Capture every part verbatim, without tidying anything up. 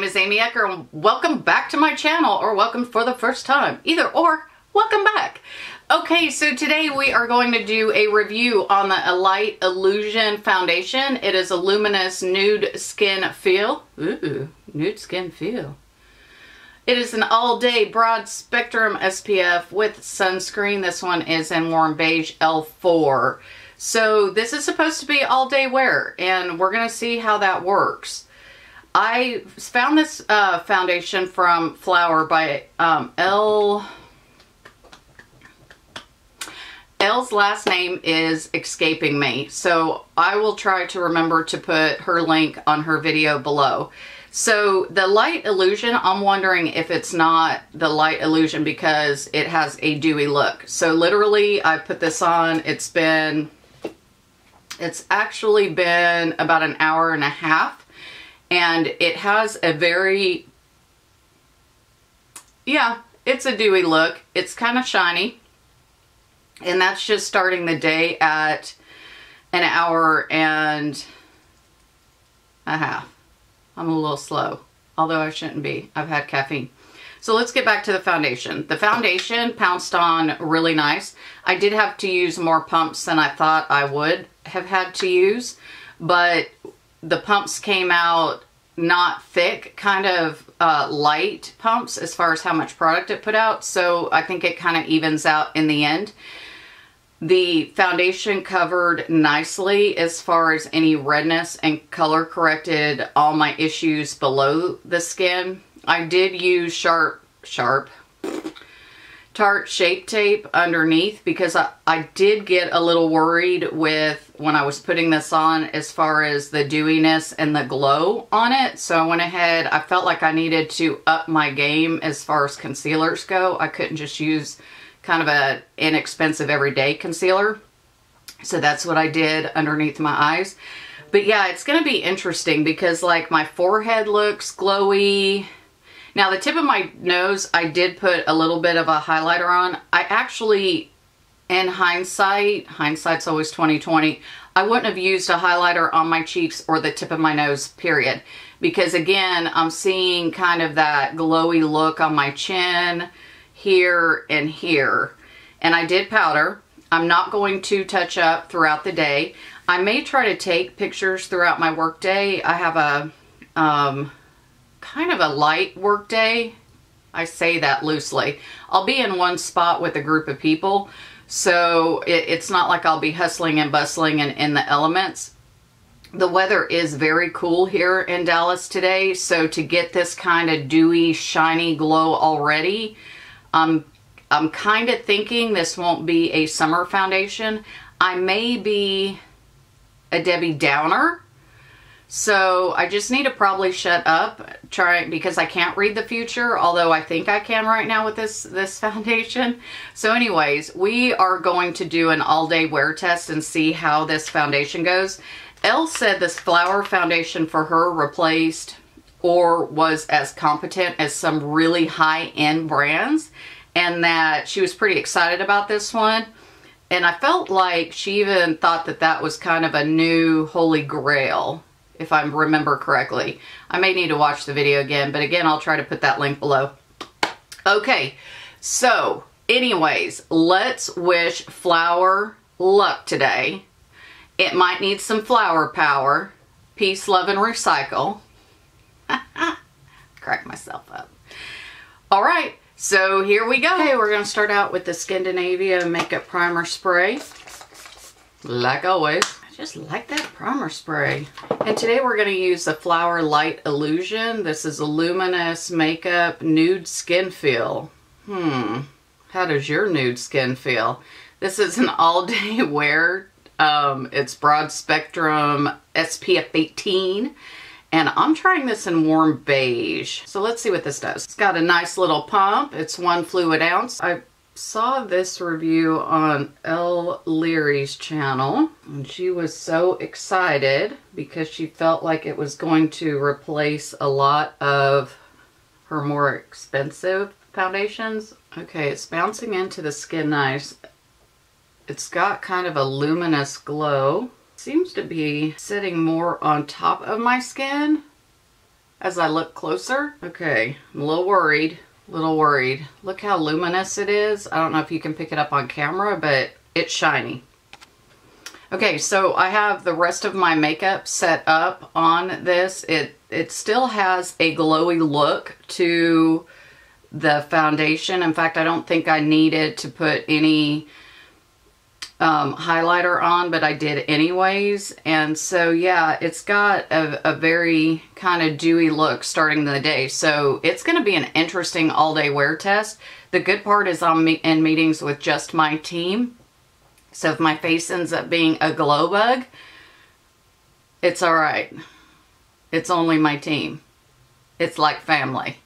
name is Amy Ecker and welcome back to my channel, or welcome for the first time. Either or, welcome back. Okay, so today we are going to do a review on the Light Illusion foundation. It is a luminous nude skin feel. Ooh, nude skin feel. It is an all-day broad spectrum S P F with sunscreen. This one is in warm beige L four. So this is supposed to be all-day wear, and we're going to see how that works. I found this uh, foundation from Flower by um, L. L's last name is escaping me, so I will try to remember to put her link on her video below. So the Light Illusion, I'm wondering if it's not the Light Illusion because it has a dewy look. So literally I put this on, it's been, it's actually been about an hour and a half, and it has a very, yeah, it's a dewy look. It's kind of shiny, and that's just starting the day at an hour and a half. I'm a little slow, although I shouldn't be. I've had caffeine. So let's get back to the foundation. The foundation pounced on really nice. I did have to use more pumps than I thought I would have had to use, but the pumps came out not thick, kind of uh, light pumps as far as how much product it put out. So I think it kind of evens out in the end. The foundation covered nicely as far as any redness and color corrected all my issues below the skin. I did use sharp, sharp Tarte Shape Tape underneath because I, I did get a little worried with when I was putting this on as far as the dewiness and the glow on it. So I went ahead, I felt like I needed to up my game as far as concealers go. I couldn't just use kind of an inexpensive everyday concealer. So that's what I did underneath my eyes. But yeah, it's going to be interesting because like my forehead looks glowy. Now the tip of my nose, I did put a little bit of a highlighter on. I actually, in hindsight, hindsight's always twenty twenty, I wouldn't have used a highlighter on my cheeks or the tip of my nose, period. Because again, I'm seeing kind of that glowy look on my chin, here and here, and I did powder. I'm not going to touch up throughout the day. I may try to take pictures throughout my work day. I have a um, kind of a light work day. I say that loosely. I'll be in one spot with a group of people, so it, it's not like I'll be hustling and bustling and in the elements. The weather is very cool here in Dallas today, so to get this kind of dewy, shiny glow already, Um, I'm kind of thinking this won't be a summer foundation. I may be a Debbie Downer. So I just need to probably shut up, try, because I can't read the future, although I think I can right now with this, this foundation. So anyways, we are going to do an all-day wear test and see how this foundation goes. Elle said this Flower foundation for her replaced or was as competent as some really high-end brands, and that she was pretty excited about this one. And I felt like she even thought that that was kind of a new holy grail, if I remember correctly. I may need to watch the video again, but again, I'll try to put that link below. Okay, so anyways, let's wish Flower luck today. It might need some flower power. Peace, love, and recycle. Crack myself up. All right, so here we go. Okay, we're going to start out with the Scandinavia makeup primer spray. Like always, I just like that primer spray. And today we're going to use the Flower Light Illusion. This is a luminous makeup nude skin feel. Hmm, how does your nude skin feel? This is an all-day wear. Um, it's broad spectrum S P F eighteen. And I'm trying this in warm beige. So let's see what this does. It's got a nice little pump. It's one fluid ounce. I saw this review on Elle Leary's channel, and she was so excited because she felt like it was going to replace a lot of her more expensive foundations. Okay, it's bouncing into the skin nice. It's got kind of a luminous glow. Seems to be sitting more on top of my skin as I look closer. Okay, I'm a little worried, a little worried. Look how luminous it is. I don't know if you can pick it up on camera, but it's shiny. Okay, so I have the rest of my makeup set up on this. It, it still has a glowy look to the foundation. In fact, I don't think I needed to put any um, highlighter on, but I did anyways. And so, yeah, it's got a, a very kind of dewy look starting the day. So it's going to be an interesting all-day wear test. The good part is I'm in meetings with just my team. So if my face ends up being a glow bug, it's all right. It's only my team. It's like family.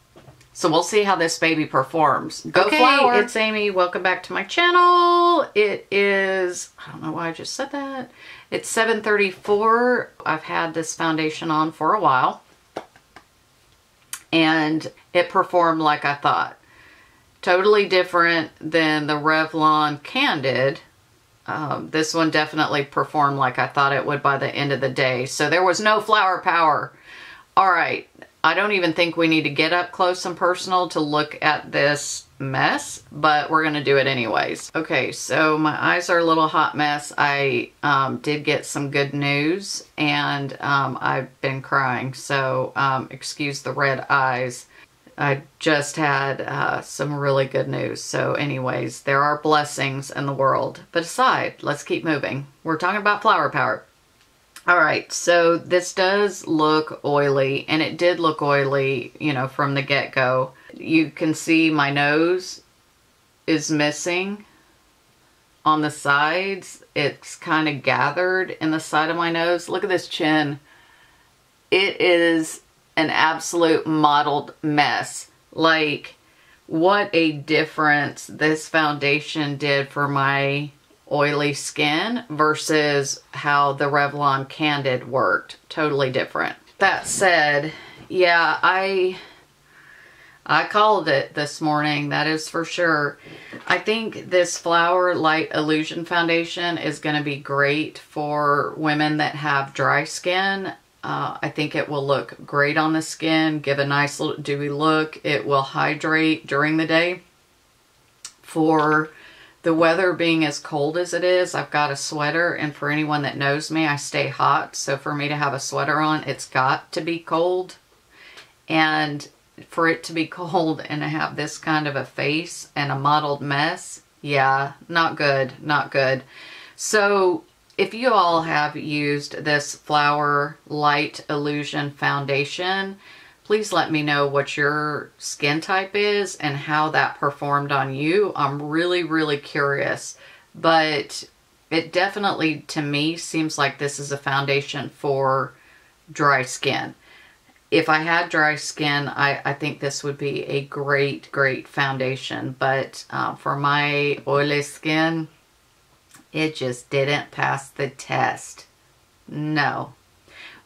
So we'll see how this baby performs. Go okay, Flower. It's Amy. Welcome back to my channel. It is, I don't know why I just said that. It's seven thirty-four. I've had this foundation on for a while. And it performed like I thought. Totally different than the Revlon Candid. Um, this one definitely performed like I thought it would by the end of the day. So there was no flower power. All right. I don't even think we need to get up close and personal to look at this mess, but we're going to do it anyways. Okay. So my eyes are a little hot mess. I um, did get some good news, and um, I've been crying. So um, excuse the red eyes. I just had uh, some really good news. So anyways, there are blessings in the world. But aside, let's keep moving. We're talking about flower power. All right, so this does look oily, and it did look oily, you know, from the get-go. You can see my nose is missing on the sides. It's kind of gathered in the side of my nose. Look at this chin. It is an absolute mottled mess. Like, what a difference this foundation did for my oily skin versus how the Revlon Candid worked. Totally different. That said, yeah, I I called it this morning, that is for sure. I think this Flower Light Illusion foundation is going to be great for women that have dry skin. Uh, I think it will look great on the skin, give a nice little dewy look. It will hydrate during the day. For the weather being as cold as it is, I've got a sweater, and for anyone that knows me, I stay hot. So for me to have a sweater on, it's got to be cold. And for it to be cold and to have this kind of a face and a mottled mess, yeah, not good, not good. So if you all have used this Flower Light Illusion foundation, please let me know what your skin type is and how that performed on you. I'm really, really curious, but it definitely, to me, seems like this is a foundation for dry skin. If I had dry skin, I, I think this would be a great, great foundation, but uh, for my oily skin, it just didn't pass the test. No.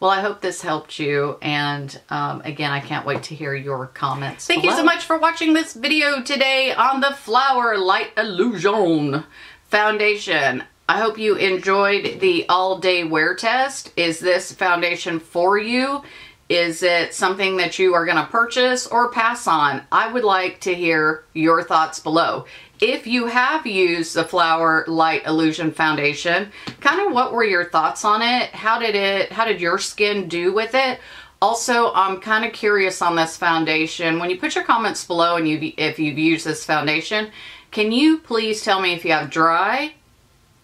Well, I hope this helped you. And um, again, I can't wait to hear your comments. Thank below. you so much for watching this video today on the Flower Light Illusion foundation. I hope you enjoyed the all day wear test. Is this foundation for you? Is it something that you are going to purchase or pass on? I would like to hear your thoughts below. If you have used the Flower Light Illusion foundation, kind of what were your thoughts on it? How did it, how did your skin do with it? Also, I'm kind of curious on this foundation. When you put your comments below and you if you've used this foundation, can you please tell me if you have dry,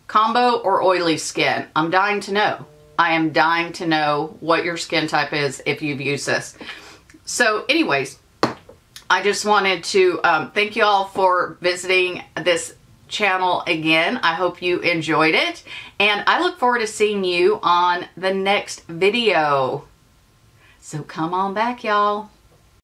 combo, or oily skin? I'm dying to know. I am dying to know what your skin type is if you've used this. So anyways, I just wanted to um, thank you all for visiting this channel again. I hope you enjoyed it, and I look forward to seeing you on the next video. So come on back, y'all.